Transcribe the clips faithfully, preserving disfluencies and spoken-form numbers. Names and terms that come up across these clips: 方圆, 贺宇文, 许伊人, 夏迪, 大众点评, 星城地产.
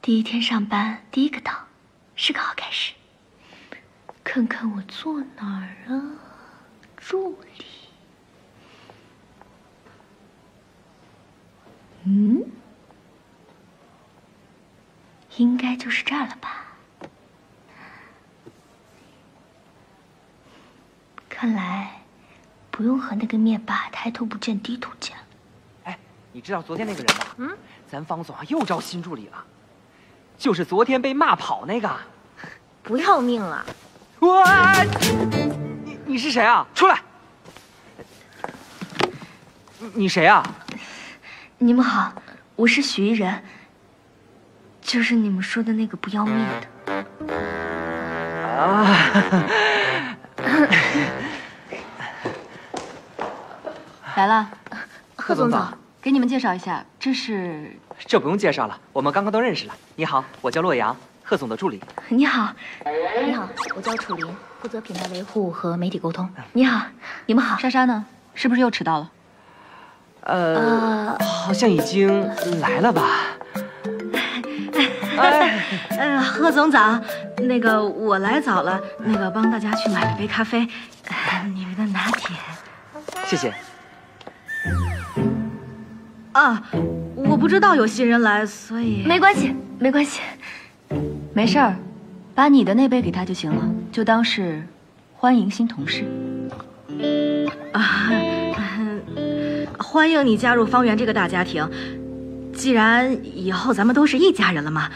第一天上班，第一个到，是个好开始。看看我坐哪儿啊？助理。嗯，应该就是这儿了吧？看来不用和那个灭霸抬头不见低头见了。哎，你知道昨天那个人吗？嗯，咱方总啊又招新助理了。 就是昨天被骂跑那个，不要命了！我，你你是谁啊？出来！你你谁啊？你们好，我是许伊人，就是你们说的那个不要命的。啊！来了，贺总早，给你们介绍一下，这是。 这不用介绍了，我们刚刚都认识了。你好，我叫洛阳，贺总的助理。你好，你好，我叫楚林，负责品牌维护和媒体沟通。你好，你们好。莎莎呢？是不是又迟到了？呃，呃好像已经来了吧。哎，呃，贺总早，那个我来早了，那个帮大家去买了杯咖啡，你们的拿铁。谢谢。 啊，我不知道有新人来，所以没关系，没关系，没事儿，把你的那杯给他就行了，就当是欢迎新同事。啊，欢迎你加入方圆这个大家庭。既然以后咱们都是一家人了嘛，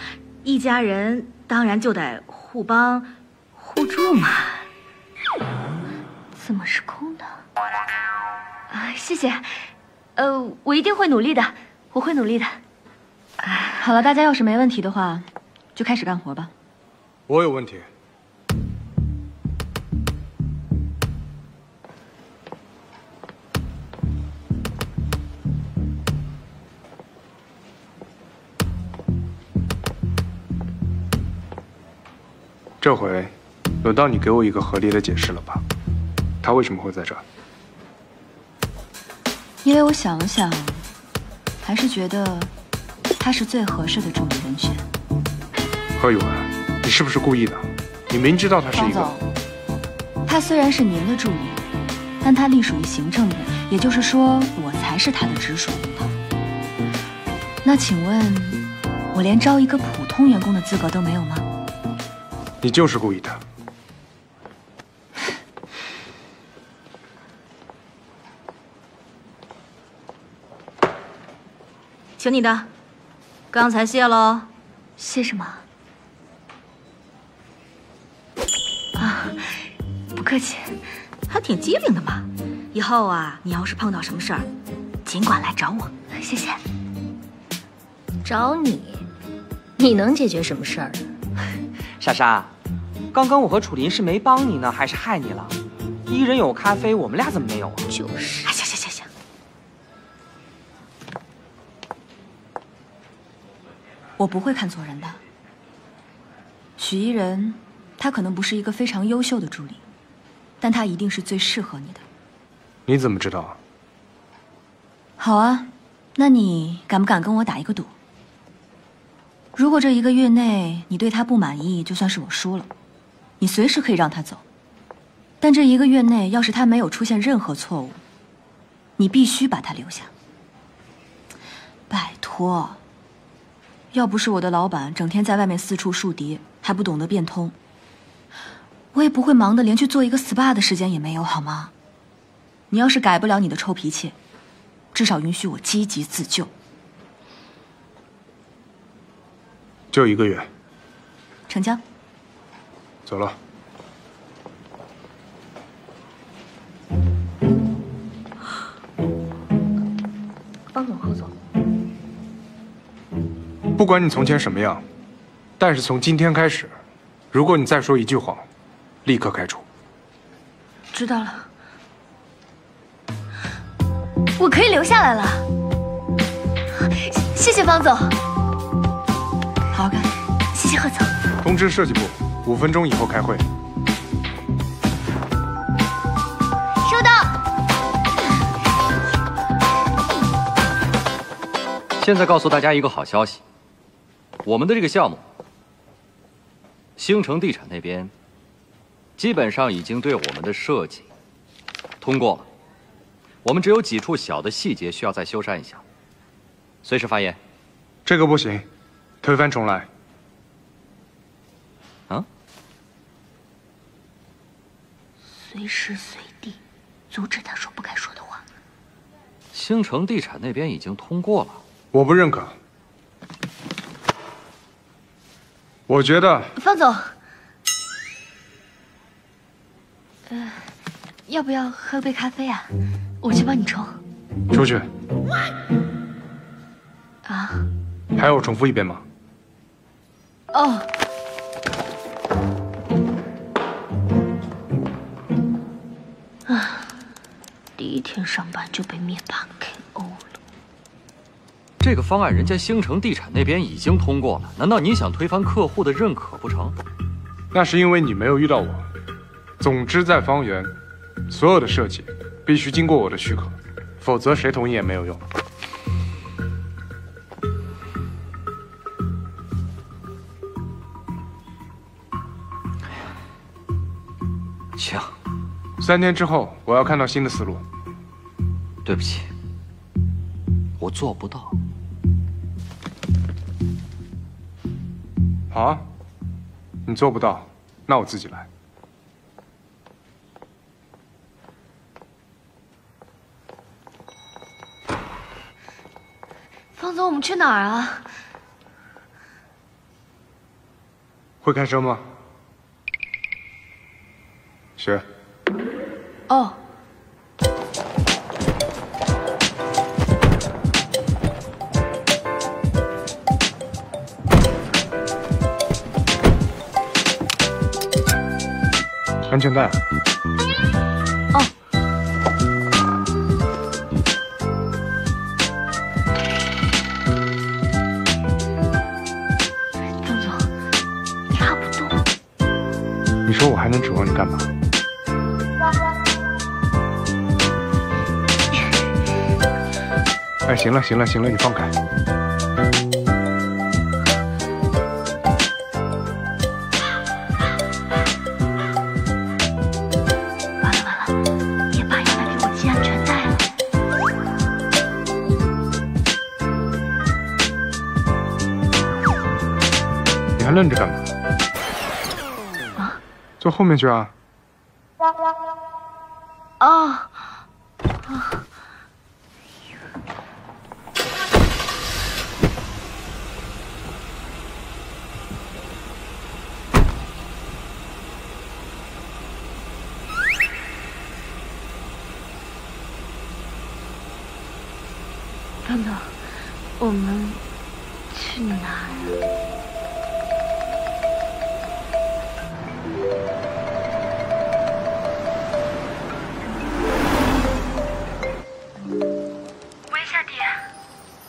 一家人当然就得互帮互助嘛。怎么是空的？啊，谢谢。 呃，我一定会努力的，我会努力的。好了，大家要是没问题的话，就开始干活吧。我有问题。这回轮到你给我一个合理的解释了吧？他为什么会在这儿？ 因为我想了想，还是觉得他是最合适的助理人选。贺宇文，你是不是故意的？你明知道他是一个……方总，他虽然是您的助理，但他隶属于行政部，也就是说，我才是他的直属领导。那请问，我连招一个普通员工的资格都没有吗？你就是故意的。 请你的，刚才谢喽。谢什么？啊，不客气，还挺机灵的嘛。以后啊，你要是碰到什么事儿，尽管来找我。谢谢。找你，你能解决什么事儿？莎莎，刚刚我和楚林是没帮你呢，还是害你了？伊人有咖啡，我们俩怎么没有啊？就是。哎，行行行。 我不会看错人的。许伊人，他可能不是一个非常优秀的助理，但他一定是最适合你的。你怎么知道啊？好啊，那你敢不敢跟我打一个赌？如果这一个月内你对他不满意，就算是我输了，你随时可以让他走。但这一个月内，要是他没有出现任何错误，你必须把他留下。拜托。 要不是我的老板整天在外面四处树敌，还不懂得变通，我也不会忙得连去做一个 S P A 的时间也没有，好吗？你要是改不了你的臭脾气，至少允许我积极自救。就一个月，成交。走了。方总，贺总。 不管你从前什么样，但是从今天开始，如果你再说一句谎，立刻开除。知道了，我可以留下来了。谢谢方总，好好干。谢谢贺总。通知设计部，五分钟以后开会。收到。现在告诉大家一个好消息。我们的这个项目，星城地产那边基本上已经对我们的设计通过了，我们只有几处小的细节需要再修缮一下。随时发言。这个不行，推翻重来。啊？随时随地阻止他说不该说的话。星城地产那边已经通过了，我不认可。 我觉得方总，呃，要不要喝杯咖啡啊？我去帮你冲。出去。啊？还要我重复一遍吗？哦。啊！第一天上班就被面盘 K O 了。 这个方案，人家星城地产那边已经通过了，难道你想推翻客户的认可不成？那是因为你没有遇到我。总之，在方圆，所有的设计必须经过我的许可，否则谁同意也没有用。行，三天之后我要看到新的思路。对不起，我做不到。 好啊，你做不到，那我自己来。方总，我们去哪儿啊？会开车吗？学。哦。安全带。哦。方总，你差不多。你说我还能指望你干嘛？哎，行了，行了，行了，你放开。愣着干嘛？啊，坐后面去啊！啊啊！等等，我们去哪儿？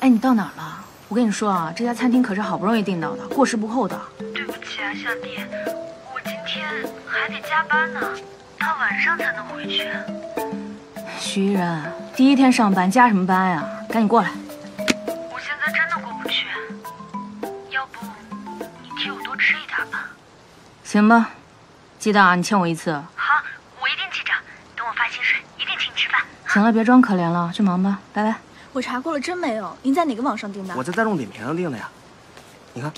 哎，你到哪儿了？我跟你说啊，这家餐厅可是好不容易订到的，过时不候的。对不起啊，夏迪，我今天还得加班呢，到晚上才能回去。徐依人，第一天上班加什么班呀？赶紧过来！我现在真的过不去，要不你替我多吃一点吧？行吧，记得啊，你欠我一次。好，我一定记着，等我发薪水一定请你吃饭。行了，别装可怜了，去忙吧，拜拜。 我查过了，真没有。您在哪个网上订的？我在大众点评上订的呀。你看，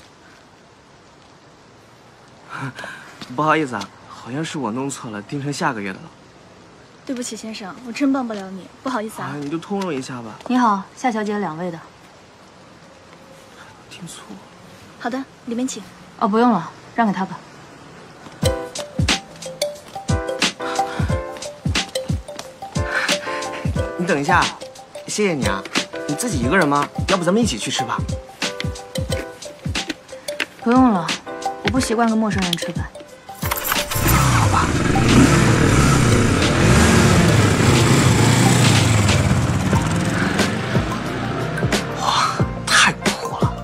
不好意思啊，好像是我弄错了，订成下个月的了。对不起，先生，我真帮不了你，不好意思啊。啊你就通融一下吧。你好，夏小姐，两位的。订错了。好的，里面请。哦，不用了，让给他吧。 你等一下。 谢谢你啊，你自己一个人吗？要不咱们一起去吃吧？不用了，我不习惯跟陌生人吃饭。好吧。哇，太酷了！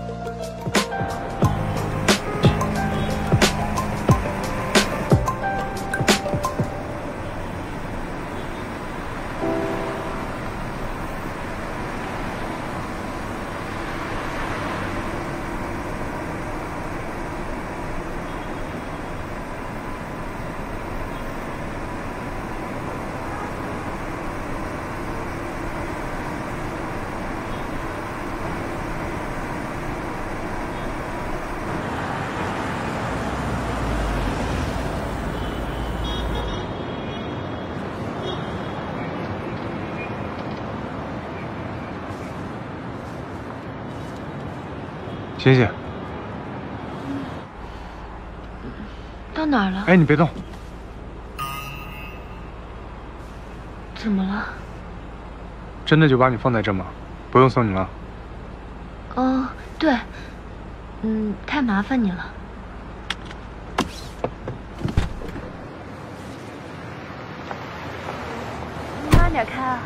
醒醒。到哪儿了？哎，你别动。怎么了？真的就把你放在这吗？不用送你了。哦，对，嗯，太麻烦你了。 点开啊！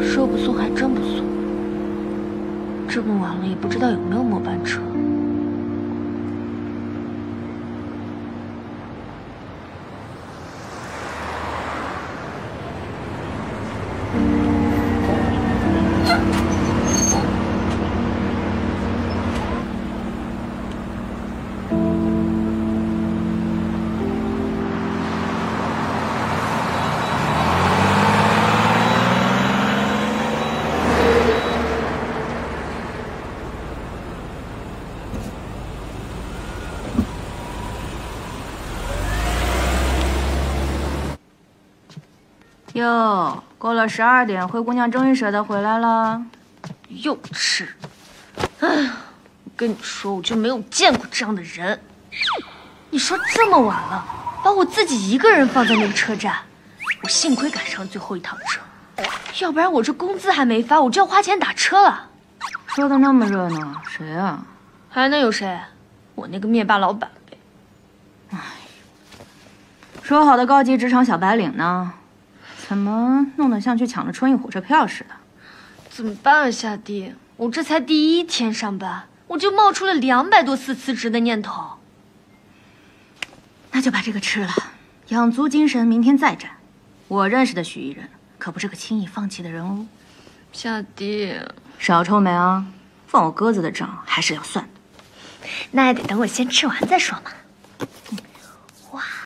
说不送还真不送，这么晚了也不知道有没有末班车。哟，过了十二点，灰姑娘终于舍得回来了。幼稚！哎呀，我跟你说，我就没有见过这样的人。你说这么晚了，把我自己一个人放在那个车站，我幸亏赶上最后一趟车，要不然我这工资还没发，我就要花钱打车了。说的那么热闹，谁啊？还能有谁？我那个灭霸老板呗。哎，说好的高级职场小白领呢？ 怎么弄得像去抢了春运火车票似的？怎么办啊，夏迪？我这才第一天上班，我就冒出了两百多次辞职的念头。那就把这个吃了，养足精神，明天再战。我认识的许伊人可不是个轻易放弃的人哦。夏迪，少臭美啊！放我鸽子的账还是要算的。那也得等我先吃完再说嘛。嗯、哇，